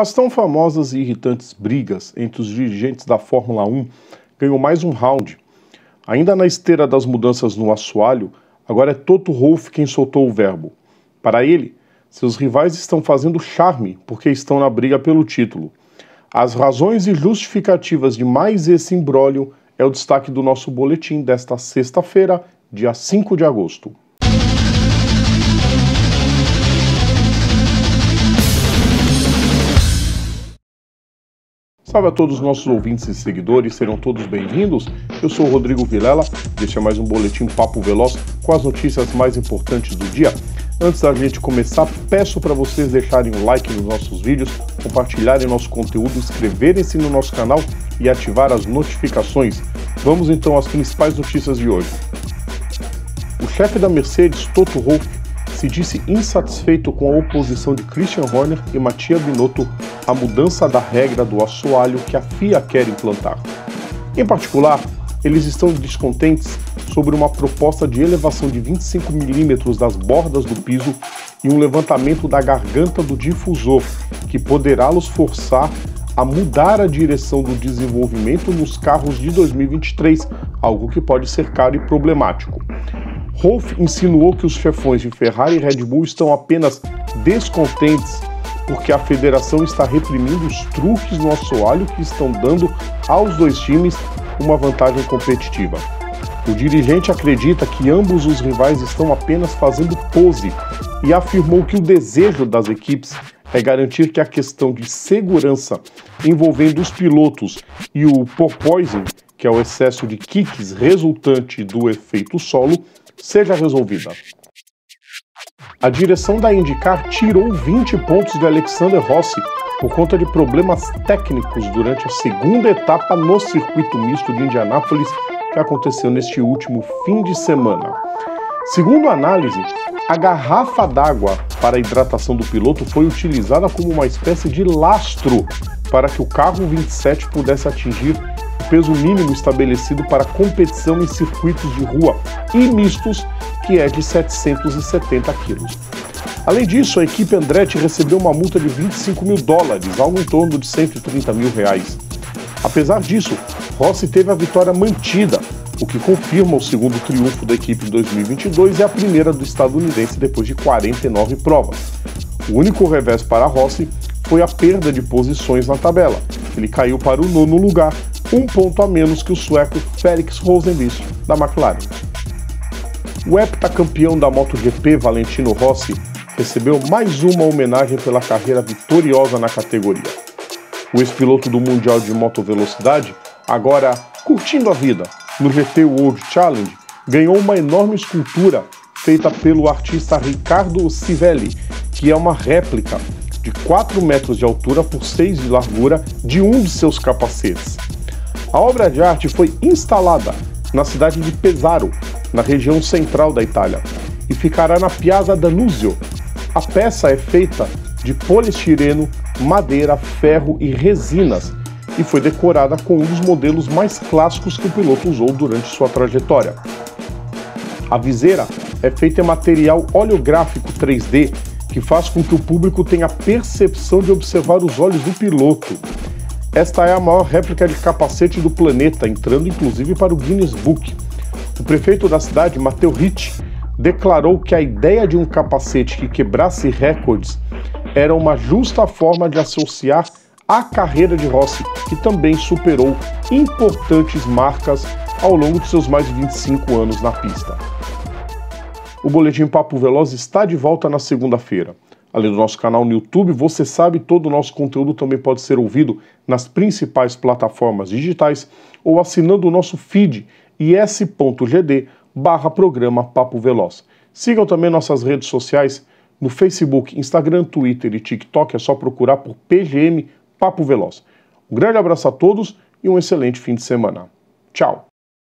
As tão famosas e irritantes brigas entre os dirigentes da Fórmula 1 ganhou mais um round. Ainda na esteira das mudanças no assoalho, agora é Toto Wolff quem soltou o verbo. Para ele, seus rivais estão fazendo charme porque estão na briga pelo título. As razões e justificativas de mais esse imbróglio é o destaque do nosso boletim desta sexta-feira, dia 5 de agosto. Salve a todos os nossos ouvintes e seguidores, serão todos bem-vindos. Eu sou o Rodrigo Vilela, este é mais um Boletim Papo Veloz com as notícias mais importantes do dia. Antes da gente começar, peço para vocês deixarem um like nos nossos vídeos, compartilharem nosso conteúdo, inscreverem-se no nosso canal e ativar as notificações. Vamos então às principais notícias de hoje. O chefe da Mercedes, Toto Wolff, se disse insatisfeito com a oposição de Christian Horner e Mattia Binotto à mudança da regra do assoalho que a FIA quer implantar. Em particular, eles estão descontentes sobre uma proposta de elevação de 25 mm das bordas do piso e um levantamento da garganta do difusor, que poderá os forçar a mudar a direção do desenvolvimento nos carros de 2023, algo que pode ser caro e problemático. Wolff insinuou que os chefões de Ferrari e Red Bull estão apenas descontentes porque a federação está reprimindo os truques no assoalho que estão dando aos dois times uma vantagem competitiva. O dirigente acredita que ambos os rivais estão apenas fazendo pose e afirmou que o desejo das equipes é garantir que a questão de segurança envolvendo os pilotos e o porpoising, que é o excesso de kicks resultante do efeito-solo, seja resolvida. A direção da IndyCar tirou 20 pontos de Alexander Rossi por conta de problemas técnicos durante a segunda etapa no circuito misto de Indianápolis, que aconteceu neste último fim de semana. Segundo a análise, a garrafa d'água para a hidratação do piloto foi utilizada como uma espécie de lastro para que o carro 27 pudesse atingir peso mínimo estabelecido para competição em circuitos de rua e mistos, que é de 770 kg. Além disso, a equipe Andretti recebeu uma multa de US$ 25 mil, algo em torno de R$ 130 mil. Apesar disso, Rossi teve a vitória mantida, o que confirma o segundo triunfo da equipe em 2022 e a primeira do estadunidense depois de 49 provas. O único revés para Rossi foi a perda de posições na tabela. Ele caiu para o 9º lugar, um ponto a menos que o sueco Felix Rosenqvist, da McLaren. O heptacampeão da MotoGP, Valentino Rossi, recebeu mais uma homenagem pela carreira vitoriosa na categoria. O ex-piloto do Mundial de Motovelocidade, agora curtindo a vida no GT World Challenge, ganhou uma enorme escultura feita pelo artista Ricardo Civelli, que é uma réplica de 4 metros de altura por 6 de largura de um de seus capacetes. A obra de arte foi instalada na cidade de Pesaro, na região central da Itália, e ficará na Piazza Danúzio. A peça é feita de poliestireno, madeira, ferro e resinas e foi decorada com um dos modelos mais clássicos que o piloto usou durante sua trajetória. A viseira é feita em material oleográfico 3D, que faz com que o público tenha a percepção de observar os olhos do piloto. Esta é a maior réplica de capacete do planeta, entrando inclusive para o Guinness Book. O prefeito da cidade, Matheus Rich, declarou que a ideia de um capacete que quebrasse recordes era uma justa forma de associar a carreira de Rossi, que também superou importantes marcas ao longo de seus mais de 25 anos na pista. O Boletim Papo Veloz está de volta na segunda-feira. Além do nosso canal no YouTube, você sabe, todo o nosso conteúdo também pode ser ouvido nas principais plataformas digitais ou assinando o nosso feed is.gd/programa Papo Veloz. Sigam também nossas redes sociais no Facebook, Instagram, Twitter e TikTok. É só procurar por PGM Papo Veloz. Um grande abraço a todos e um excelente fim de semana. Tchau!